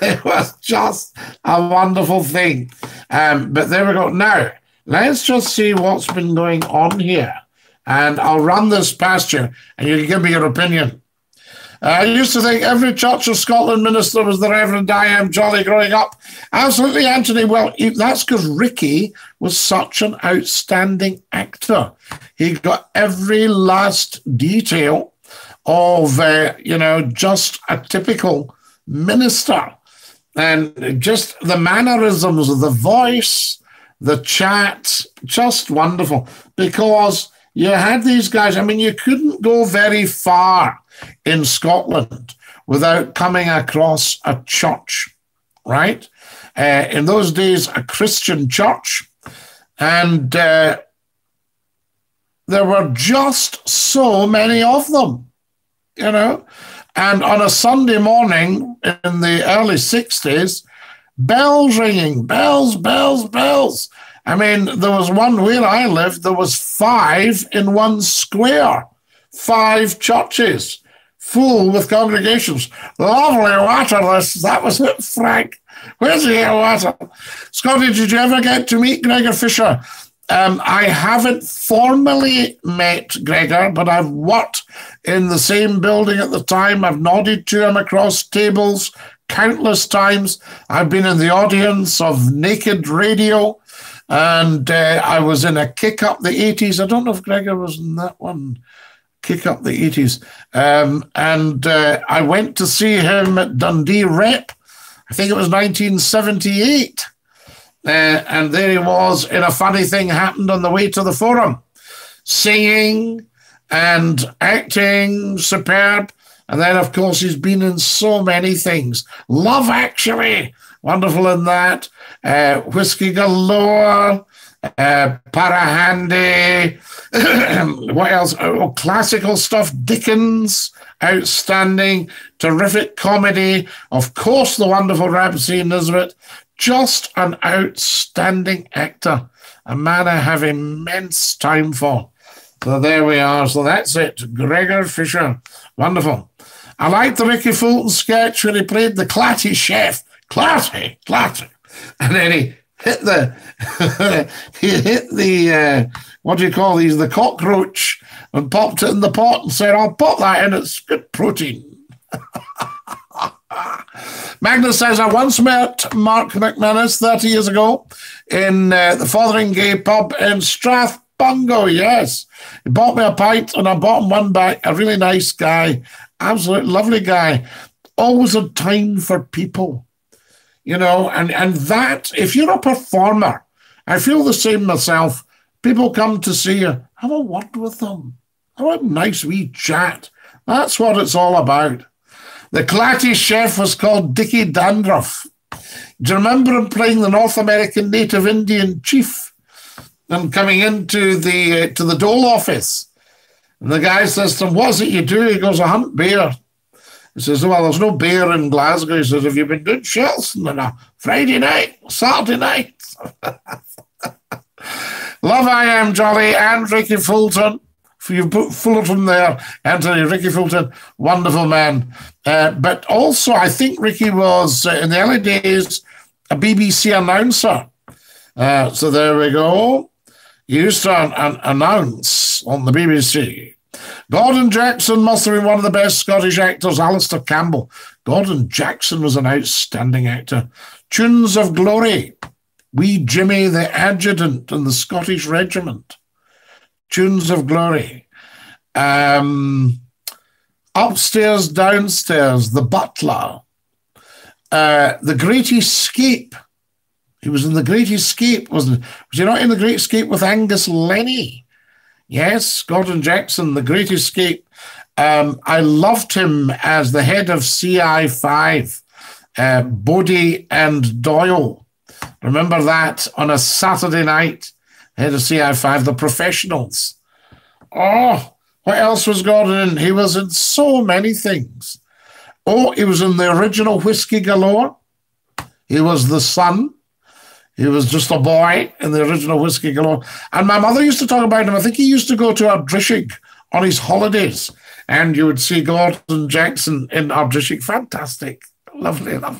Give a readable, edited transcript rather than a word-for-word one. It was just a wonderful thing. But there we go. Now, let's just see what's been going on here. And I'll run this past you, and you can give me your opinion. I used to think every Church of Scotland minister was the Reverend I. Am Jolly growing up. Absolutely, Anthony. Well, that's because Rikki was such an outstanding actor. He got every last detail of, you know, just a typical minister. And just the mannerisms of the voice, the chat, just wonderful. Because you had these guys, I mean, you couldn't go very far in Scotland without coming across a church, right? In those days, a Christian church. And there were just so many of them, you know. And on a Sunday morning in the early 60s, bells ringing, bells, bells, bells. I mean, there was one where I lived, there was 5 in one square, 5 churches full with congregations. Lovely waterless. That was it, Frank. Where's the water? Scotty, did you ever get to meet Gregor Fisher? I haven't formally met Gregor, but I've worked in the same building at the time. I've nodded to him across tables countless times. I've been in the audience of Naked Radio, and I was in a Kick Up the 80s. I don't know if Gregor was in that one. Kick Up the 80s. I went to see him at Dundee Rep. I think it was 1978. And there he was in A Funny Thing Happened on the Way to the Forum, singing and acting, superb. And then, of course, he's been in so many things. Love Actually, wonderful in that. Whiskey Galore. Parahandy, what else? Oh, classical stuff, Dickens, outstanding, terrific comedy, of course, the wonderful Rhapsody in Nisbet, just an outstanding actor, a man I have immense time for. So there we are, so that's it, Gregor Fisher, wonderful. I like the Rikki Fulton sketch when he played the clatty chef, clatty, and then he hit the, what do you call these, the cockroach, and popped it in the pot and said, I'll pop that in, it's good protein. Magnus says, I once met Mark McManus 30 years ago in the Fotheringay pub in Strathbungo, yes. He bought me a pint and I bought him one back, a really nice guy, absolute lovely guy, always a time for people. You know, and that, if you're a performer, I feel the same myself. People come to see you, have a word with them. Have a nice wee chat. That's what it's all about. The clatty chef was called Dickie Dandruff. Do you remember him playing the North American Native Indian chief and coming into the to the Dole office? And the guy says to him, what's it you do? He goes, I hunt bear. He says, well, there's no beer in Glasgow. He says, have you been doing Shelson on a Friday night, Saturday night? Love I Am Jolly and Rikki Fulton. You put Fulton there, Anthony. Rikki Fulton, wonderful man. But also, I think Rikki was, in the early days, a BBC announcer. So there we go. He used to announce on the BBC. Gordon Jackson must have been one of the best Scottish actors, Alistair Campbell. Gordon Jackson was an outstanding actor. Tunes of Glory, Wee Jimmy the Adjutant and the Scottish Regiment. Tunes of Glory. Upstairs, Downstairs, The Butler. The Great Escape. He was in The Great Escape, wasn't he? Was he not in The Great Escape with Angus Lennie? Yes, Gordon Jackson, The Great Escape. I loved him as the head of CI5, Bodie and Doyle. Remember that on a Saturday night, head of CI5, The Professionals. Oh, what else was Gordon in? He was in so many things. Oh, he was in the original Whiskey Galore. He was the son. He was just a boy in the original Whiskey Galore. And my mother used to talk about him. I think he used to go to Ardrishaig on his holidays. And you would see Gordon Jackson in Ardrishaig. Fantastic. Lovely, lovely.